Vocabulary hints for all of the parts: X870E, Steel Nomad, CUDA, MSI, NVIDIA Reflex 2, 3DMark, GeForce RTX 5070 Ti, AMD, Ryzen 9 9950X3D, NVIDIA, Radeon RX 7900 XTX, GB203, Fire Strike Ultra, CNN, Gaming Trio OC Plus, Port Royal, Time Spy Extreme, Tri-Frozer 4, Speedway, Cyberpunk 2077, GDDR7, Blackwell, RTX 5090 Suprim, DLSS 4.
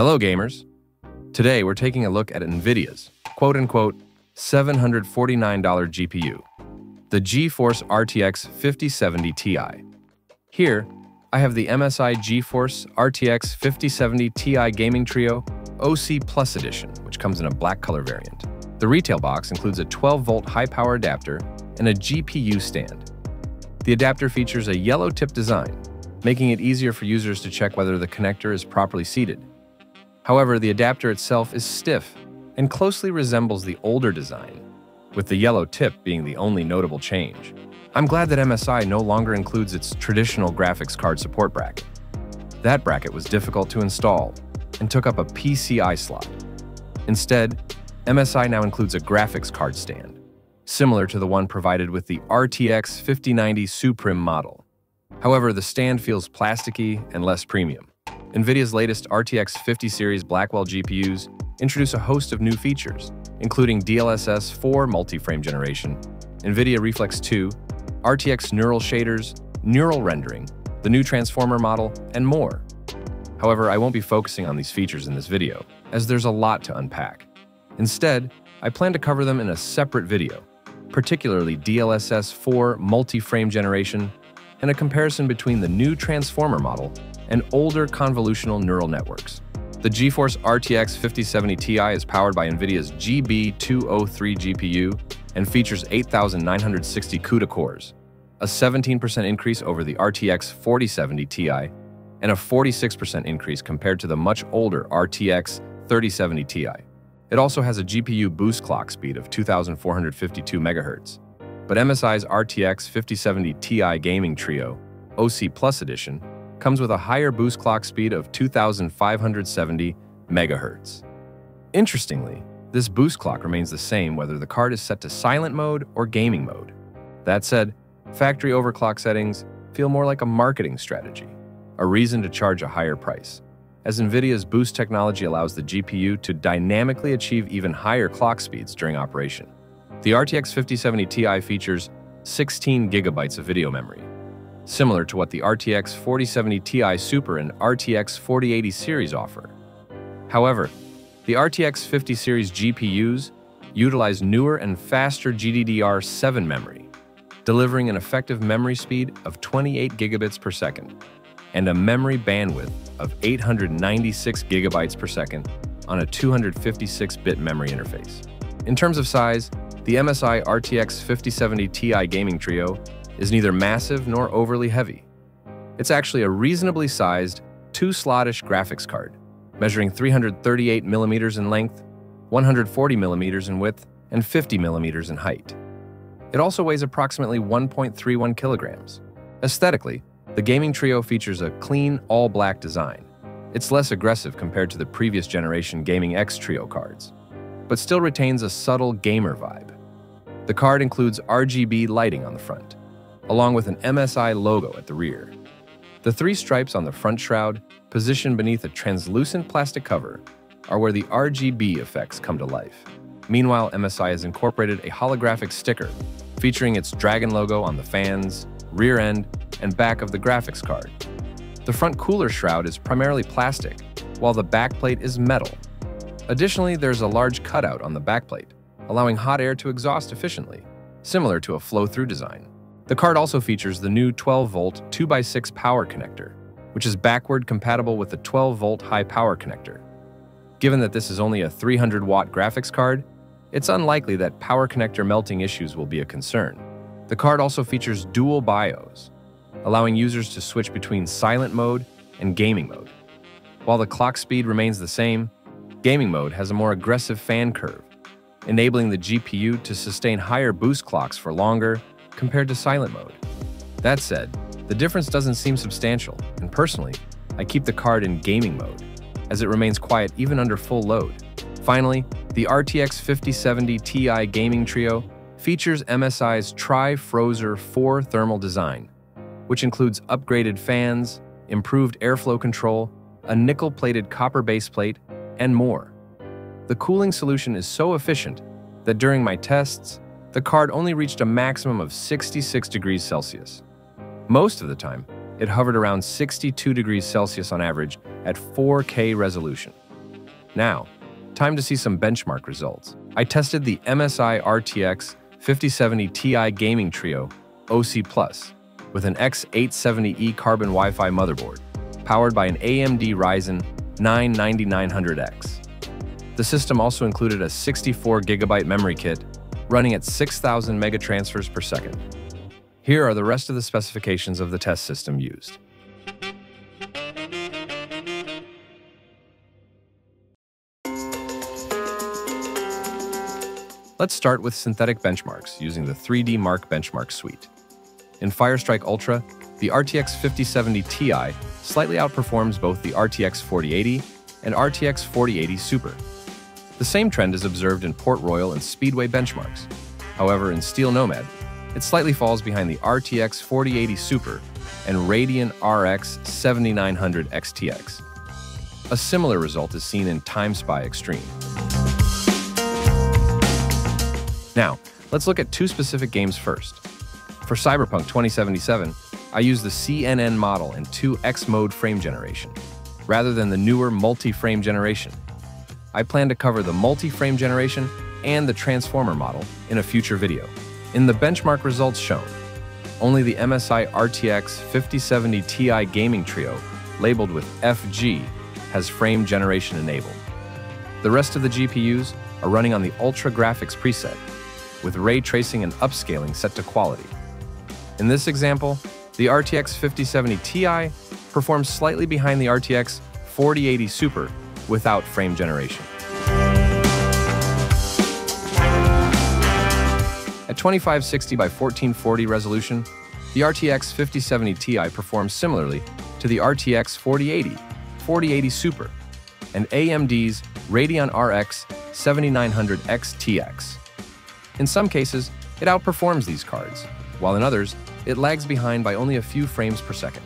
Hello gamers! Today we're taking a look at NVIDIA's quote-unquote $749 GPU, the GeForce RTX 5070 Ti. Here, I have the MSI GeForce RTX 5070 Ti Gaming Trio OC Plus Edition, which comes in a black color variant. The retail box includes a 12-volt high-power adapter and a GPU stand. The adapter features a yellow tip design, making it easier for users to check whether the connector is properly seated. However, the adapter itself is stiff and closely resembles the older design, with the yellow tip being the only notable change. I'm glad that MSI no longer includes its traditional graphics card support bracket. That bracket was difficult to install and took up a PCI slot. Instead, MSI now includes a graphics card stand, similar to the one provided with the RTX 5090 Suprim model. However, the stand feels plasticky and less premium. NVIDIA's latest RTX 50 series Blackwell GPUs introduce a host of new features, including DLSS 4 multi-frame generation, NVIDIA Reflex 2, RTX neural shaders, neural rendering, the new transformer model, and more. However, I won't be focusing on these features in this video, as there's a lot to unpack. Instead, I plan to cover them in a separate video, particularly DLSS 4 multi-frame generation and a comparison between the new transformer model and older convolutional neural networks. The GeForce RTX 5070 Ti is powered by NVIDIA's GB203 GPU and features 8,960 CUDA cores, a 17% increase over the RTX 4070 Ti, and a 46% increase compared to the much older RTX 3070 Ti. It also has a GPU boost clock speed of 2,452 MHz, but MSI's RTX 5070 Ti Gaming Trio OC Plus Edition comes with a higher boost clock speed of 2,570 MHz. Interestingly, this boost clock remains the same whether the card is set to silent mode or gaming mode. That said, factory overclock settings feel more like a marketing strategy, a reason to charge a higher price, as NVIDIA's boost technology allows the GPU to dynamically achieve even higher clock speeds during operation. The RTX 5070 Ti features 16 gigabytes of video memory, similar to what the RTX 4070 Ti Super and RTX 4080 series offer. However, the RTX 50 series GPUs utilize newer and faster GDDR7 memory, delivering an effective memory speed of 28 gigabits per second and a memory bandwidth of 896 gigabytes per second on a 256-bit memory interface. In terms of size, the MSI RTX 5070 Ti Gaming Trio is neither massive nor overly heavy. It's actually a reasonably sized, two-slot-ish graphics card, measuring 338 millimeters in length, 140 millimeters in width, and 50 millimeters in height. It also weighs approximately 1.31 kilograms. Aesthetically, the Gaming Trio features a clean, all-black design. It's less aggressive compared to the previous generation Gaming X Trio cards, but still retains a subtle gamer vibe. The card includes RGB lighting on the front, along with an MSI logo at the rear. The three stripes on the front shroud, positioned beneath a translucent plastic cover, are where the RGB effects come to life. Meanwhile, MSI has incorporated a holographic sticker featuring its dragon logo on the fans, rear end, and back of the graphics card. The front cooler shroud is primarily plastic, while the backplate is metal. Additionally, there's a large cutout on the backplate, allowing hot air to exhaust efficiently, similar to a flow-through design. The card also features the new 12-volt 2x6 power connector, which is backward compatible with the 12-volt high power connector. Given that this is only a 300-watt graphics card, it's unlikely that power connector melting issues will be a concern. The card also features dual BIOS, allowing users to switch between silent mode and gaming mode. While the clock speed remains the same, gaming mode has a more aggressive fan curve, enabling the GPU to sustain higher boost clocks for longer compared to silent mode. That said, the difference doesn't seem substantial, and personally, I keep the card in gaming mode, as it remains quiet even under full load. Finally, the RTX 5070 Ti Gaming Trio features MSI's Tri-Frozer 4 thermal design, which includes upgraded fans, improved airflow control, a nickel-plated copper baseplate, and more. The cooling solution is so efficient that during my tests, the card only reached a maximum of 66 degrees Celsius. Most of the time, it hovered around 62 degrees Celsius on average at 4K resolution. Now, time to see some benchmark results. I tested the MSI RTX 5070 Ti Gaming Trio OC Plus with an X870E carbon Wi-Fi motherboard, powered by an AMD Ryzen 9 9950X. The system also included a 64GB memory kit running at 6,000 megatransfers per second. Here are the rest of the specifications of the test system used. Let's start with synthetic benchmarks using the 3DMark benchmark suite. In Fire Strike Ultra, the RTX 5070 Ti slightly outperforms both the RTX 4080 and RTX 4080 Super. The same trend is observed in Port Royal and Speedway benchmarks. However, in Steel Nomad, it slightly falls behind the RTX 4080 Super and Radeon RX 7900 XTX. A similar result is seen in Time Spy Extreme. Now, let's look at two specific games first. For Cyberpunk 2077, I used the CNN model in 2X mode frame generation, rather than the newer multi-frame generation. I plan to cover the multi-frame generation and the transformer model in a future video. In the benchmark results shown, only the MSI RTX 5070 Ti Gaming Trio, labeled with FG, has frame generation enabled. The rest of the GPUs are running on the Ultra Graphics preset, with ray tracing and upscaling set to quality. In this example, the RTX 5070 Ti performs slightly behind the RTX 4080 Super without frame generation. At 2560 by 1440 resolution, the RTX 5070 Ti performs similarly to the RTX 4080, 4080 Super, and AMD's Radeon RX 7900 XTX. In some cases, it outperforms these cards, while in others, it lags behind by only a few frames per second.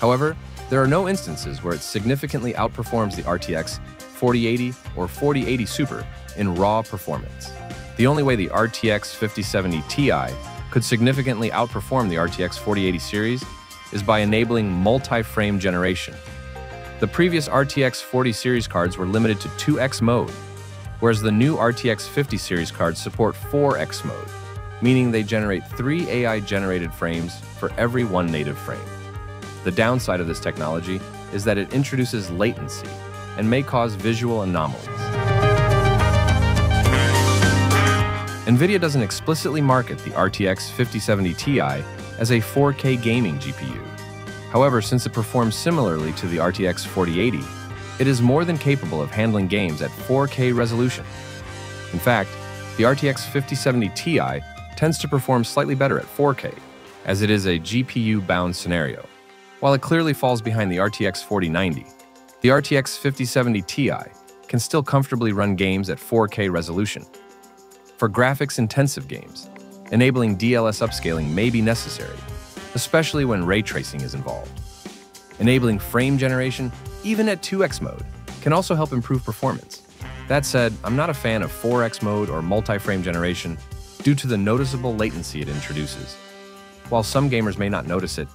However, there are no instances where it significantly outperforms the RTX 4080 or 4080 Super in raw performance. The only way the RTX 5070 Ti could significantly outperform the RTX 4080 series is by enabling multi-frame generation. The previous RTX 40 series cards were limited to 2X mode, whereas the new RTX 50 series cards support 4X mode, meaning they generate 3 AI-generated frames for every one native frame. The downside of this technology is that it introduces latency and may cause visual anomalies. NVIDIA doesn't explicitly market the RTX 5070 Ti as a 4K gaming GPU. However, since it performs similarly to the RTX 4080, it is more than capable of handling games at 4K resolution. In fact, the RTX 5070 Ti tends to perform slightly better at 4K, as it is a GPU-bound scenario. While it clearly falls behind the RTX 4090, the RTX 5070 Ti can still comfortably run games at 4K resolution. For graphics-intensive games, enabling DLSS upscaling may be necessary, especially when ray tracing is involved. Enabling frame generation, even at 2X mode, can also help improve performance. That said, I'm not a fan of 4X mode or multi-frame generation due to the noticeable latency it introduces. While some gamers may not notice it,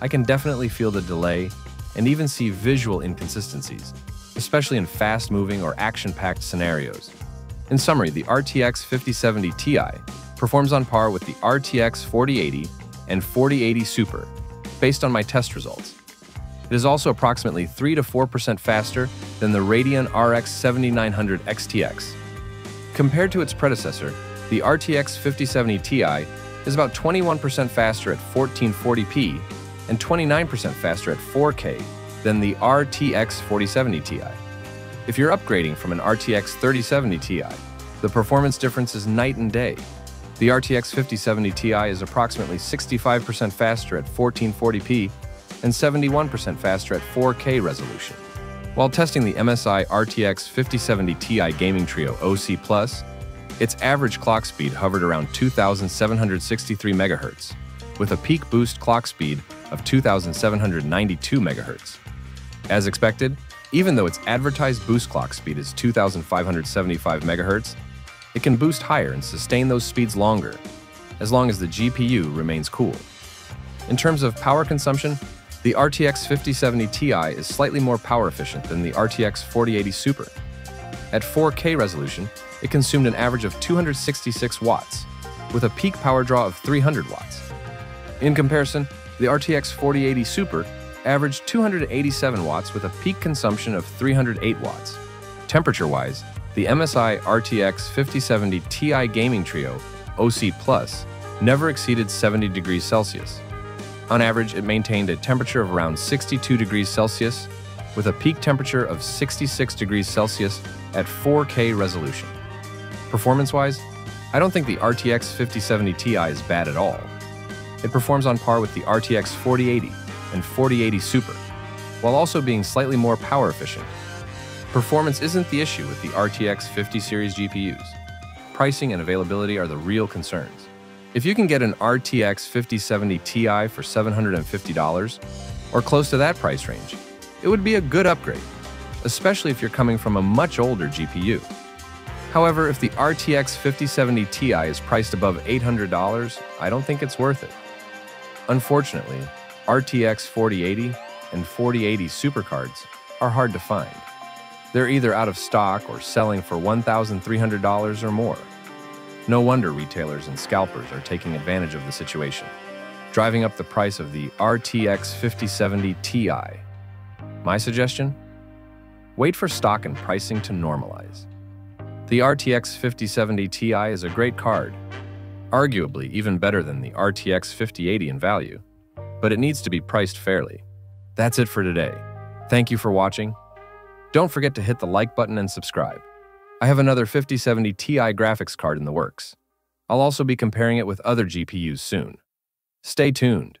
I can definitely feel the delay and even see visual inconsistencies, especially in fast-moving or action-packed scenarios. In summary, the RTX 5070 Ti performs on par with the RTX 4080 and 4080 Super, based on my test results. It is also approximately 3 to 4% faster than the Radeon RX 7900 XTX. Compared to its predecessor, the RTX 5070 Ti is about 21% faster at 1440p and 29% faster at 4K than the RTX 4070 Ti. If you're upgrading from an RTX 3070 Ti, the performance difference is night and day. The RTX 5070 Ti is approximately 65% faster at 1440p and 71% faster at 4K resolution. While testing the MSI RTX 5070 Ti Gaming Trio OC+, its average clock speed hovered around 2,763 MHz, with a peak boost clock speed of 2,792 MHz. As expected, even though its advertised boost clock speed is 2,575 MHz, it can boost higher and sustain those speeds longer, as long as the GPU remains cool. In terms of power consumption, the RTX 5070 Ti is slightly more power efficient than the RTX 4080 Super, At 4K resolution, it consumed an average of 266 watts, with a peak power draw of 300 watts. In comparison, the RTX 4080 Super averaged 287 watts with a peak consumption of 308 watts. Temperature-wise, the MSI RTX 5070 Ti Gaming Trio OC Plus never exceeded 70 degrees Celsius. On average, it maintained a temperature of around 62 degrees Celsius, with a peak temperature of 66 degrees Celsius at 4K resolution. Performance-wise, I don't think the RTX 5070 Ti is bad at all. It performs on par with the RTX 4080 and 4080 Super, while also being slightly more power efficient. Performance isn't the issue with the RTX 50 series GPUs. Pricing and availability are the real concerns. If you can get an RTX 5070 Ti for $750, or close to that price range, it would be a good upgrade, especially if you're coming from a much older GPU. However, if the RTX 5070 Ti is priced above $800, I don't think it's worth it. Unfortunately, RTX 4080 and 4080 Super cards are hard to find. They're either out of stock or selling for $1,300 or more. No wonder retailers and scalpers are taking advantage of the situation, driving up the price of the RTX 5070 Ti. My suggestion? Wait for stock and pricing to normalize. The RTX 5070 Ti is a great card, arguably even better than the RTX 5080 in value, but it needs to be priced fairly. That's it for today. Thank you for watching. Don't forget to hit the like button and subscribe. I have another 5070 Ti graphics card in the works. I'll also be comparing it with other GPUs soon. Stay tuned.